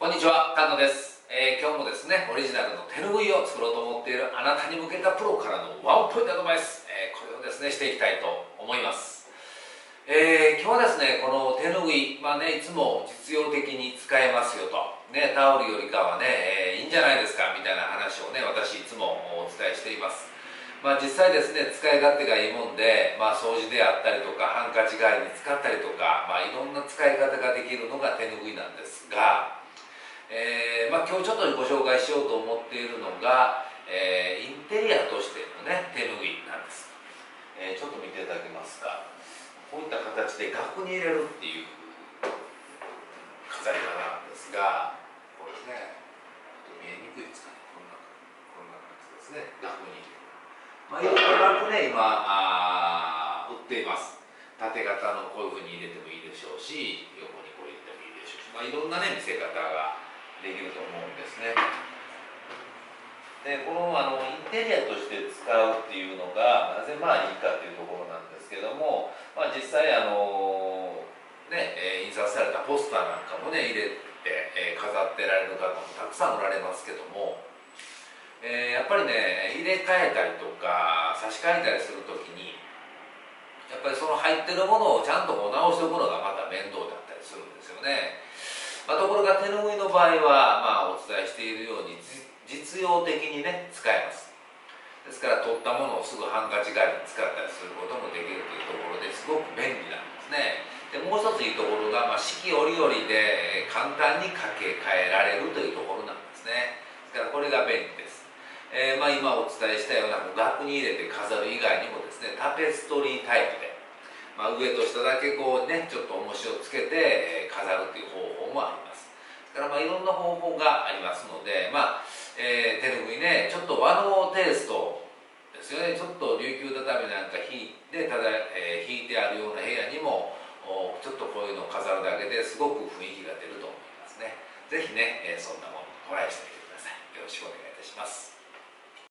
こんにちは、菅野です。今日もですね、オリジナルの手ぬぐいを作ろうと思っているあなたに向けたプロからのワンポイントアドバイス、これをですね、していきたいと思います。今日はですね、この手ぬぐい、いつも実用的に使えますよと、ね、タオルよりかはね、いいんじゃないですかみたいな話をね、私いつもお伝えしています。実際ですね、使い勝手がいいもんで、掃除であったりとか、ハンカチ代わりに使ったりとか、いろんな使い方ができるのが手ぬぐいなんですが、今日ちょっとご紹介しようと思っているのが、インテリアとしての、ね、手ぬぐいなんです、ちょっと見ていただけますか。こういった形で額に入れるっていう飾り方なんですが、これですね、ちょっと見えにくいですかね。こんな感じですね。額に入れる、いろんな額ね、今売っています。縦型のこういうふうに入れてもいいでしょうし、横にこう入れてもいいでしょうし、いろんなね、見せ方ができると思うんですね。で、このインテリアとして使うっていうのがなぜいいかというところなんですけども、実際印刷されたポスターなんかもね、入れて、飾ってられる方もたくさんおられますけども、やっぱりね、入れ替えたりとか差し替えたりするときに、やっぱりその入ってるものをちゃんと直しておくのがまた面倒だったりするんですよね。ところが手ぬぐいの場合は、お伝えしているように実用的にね、使えます。ですから取ったものをすぐハンカチ代わりに使ったりすることもできるというところですごく便利なんですね。で、もう一ついいところが、四季折々で簡単に掛け替えられるというところなんですね。ですからこれが便利です。今お伝えしたような額に入れて飾る以外にもですね、タペストリータイプで、上と下だけこうね、ちょっと重しをつけて飾るという方法もあります。だからいろんな方法がありますので、手ぬぐいね、ちょっと和のテイストですよね。ちょっと琉球畳なんか引いてあるような部屋にもちょっとこういうのを飾るだけですごく雰囲気が出ると思いますね。是非ね、そんなものをトライしてみてください。よろしくお願いいたします。